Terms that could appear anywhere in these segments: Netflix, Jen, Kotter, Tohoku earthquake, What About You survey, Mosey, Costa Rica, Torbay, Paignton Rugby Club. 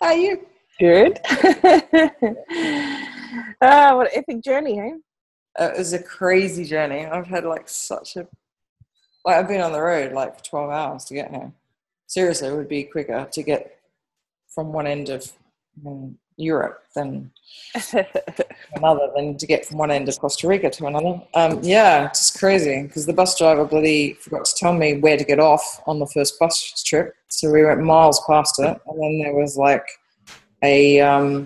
How are you? Good. What an epic journey, eh? It was a crazy journey. I've had I've been on the road for 12 hours to get here. Seriously, it would be quicker to get from one end of Europe than another than to get from one end of Costa Rica to another. Just crazy, because the bus driver bloody forgot to tell me where to get off on the first bus trip, so we went miles past it. And then there was a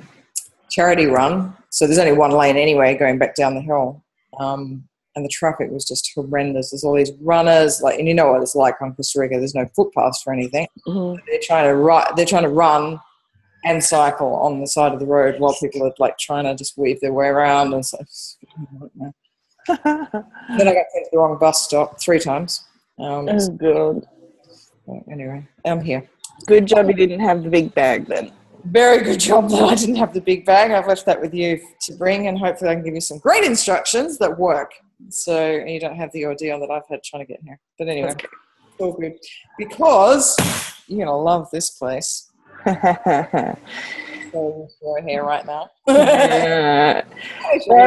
charity run, so there's only one lane anyway going back down the hill, and the traffic was just horrendous. There's all these runners, and you know what it's like on Costa Rica, there's no footpaths or anything. Mm-hmm. They're trying to run and cycle on the side of the road while people are trying to just weave their way around, and so then I got to the wrong bus stop 3 times. Oh God. So anyway, I'm here. Good job you didn't have the big bag then. Very good job that I didn't have the big bag. I've left that with you to bring, and hopefully I can give you some great instructions that work, so you don't have the ordeal that I've had trying to get here. But anyway, okay. It's all good, because you're going to love this place. So we're here right now. All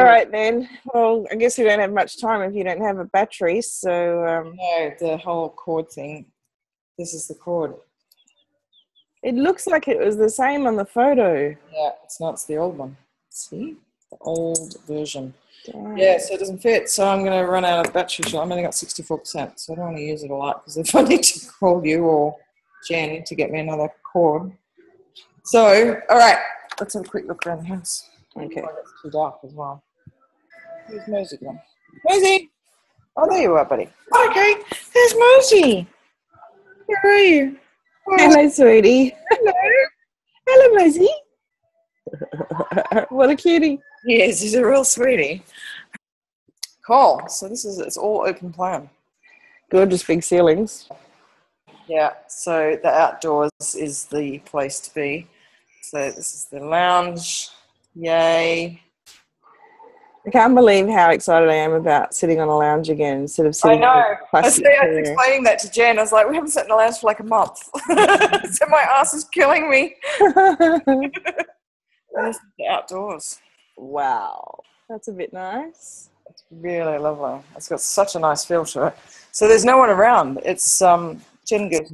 right then. Well, I guess we don't have much time if you don't have a battery, so... No, the whole cord thing. This is the cord. It looks like it was the same on the photo. Yeah, it's not. It's the old one. See? The old version. Damn. Yeah, so it doesn't fit. So I'm going to run out of battery. I've only got 64%, so I don't want to use it a lot, because if I need to call you or Jen to get me another cord. So, all right, let's have a quick look around the house. Okay. Oh, it's too dark as well. Where's Mosey gone? Mosey! Oh, there you are, buddy. Okay, there's Mosey. Where are you? Oh. Hello, sweetie. Hello. Hello, Mosey. What a cutie. Yes, he's a real sweetie. Cool. So it's all open plan. Gorgeous big ceilings. Yeah, so the outdoors is the place to be. So this is the lounge. Yay. I can't believe how excited I am about sitting on a lounge again instead of sitting on a plastic chair. I was explaining that to Jen. I was like, we haven't sat in a lounge for a month. So my ass is killing me. And this is the outdoors. Wow. That's a bit nice. It's really lovely. It's got such a nice feel to it. So there's no one around. It's... Jen gets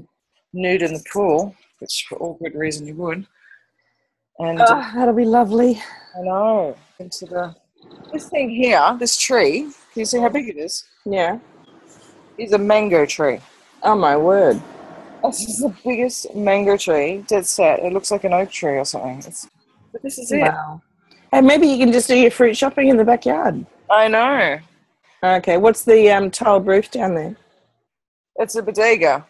nude in the pool, which for all good reason you would. And that'll be lovely. I know. This thing here, this tree, can you see how big it is? Yeah. It's a mango tree. Oh, my word. This is the biggest mango tree, dead set. It looks like an oak tree or something. But this is it. Wow. And maybe you can just do your fruit shopping in the backyard. I know. Okay, what's the tiled roof down there? It's a bodega.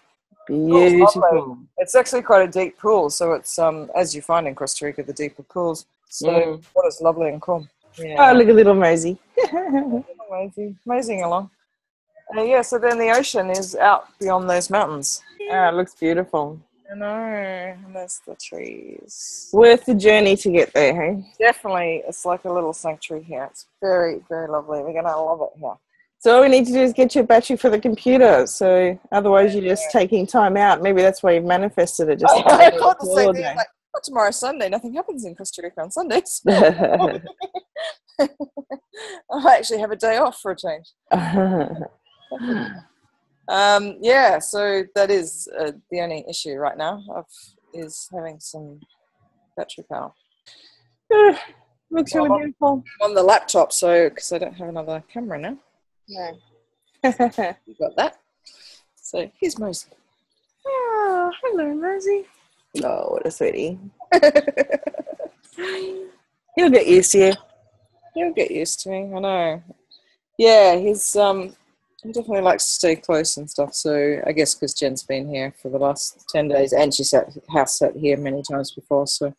Beautiful. Oh, it's actually quite a deep pool, so it's as you find in Costa Rica, the deeper pools. So Water's lovely and cool. Yeah. Oh, look at little Mosey. Moseying along. So then the ocean is out beyond those mountains. Yeah, it looks beautiful. I know, and there's the trees. Worth the journey to get there, hey? Definitely. It's like a little sanctuary here. It's very, very lovely. We're going to love it here. So all we need to do is get your battery for the computer. So otherwise you're just taking time out. Maybe that's why you've manifested it. Just I thought the same thing. Tomorrow's Sunday. Nothing happens in Costa Rica on Sundays. I'll actually have a day off for a change. So that is the only issue right now is having some battery power. Looks really beautiful. I'm on the laptop, because I don't have another camera now. No. You got that. So here's Mosey. Oh, hello, Mosey. Oh, what a sweetie. He'll get used to you. He'll get used to me, I know. Yeah, he's he definitely likes to stay close and stuff, so I guess because Jen's been here for the last 10 days and she's house sat here many times before, so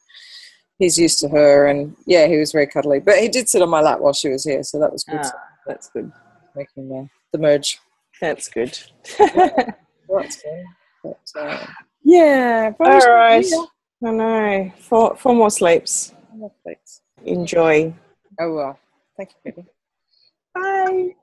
he's used to her, and yeah, he was very cuddly. But he did sit on my lap while she was here, so that was good. Ah, that's good. Making the merge. That's good. All right. I know. Four more sleeps. Enjoy. Oh well. Thank you, baby. Bye.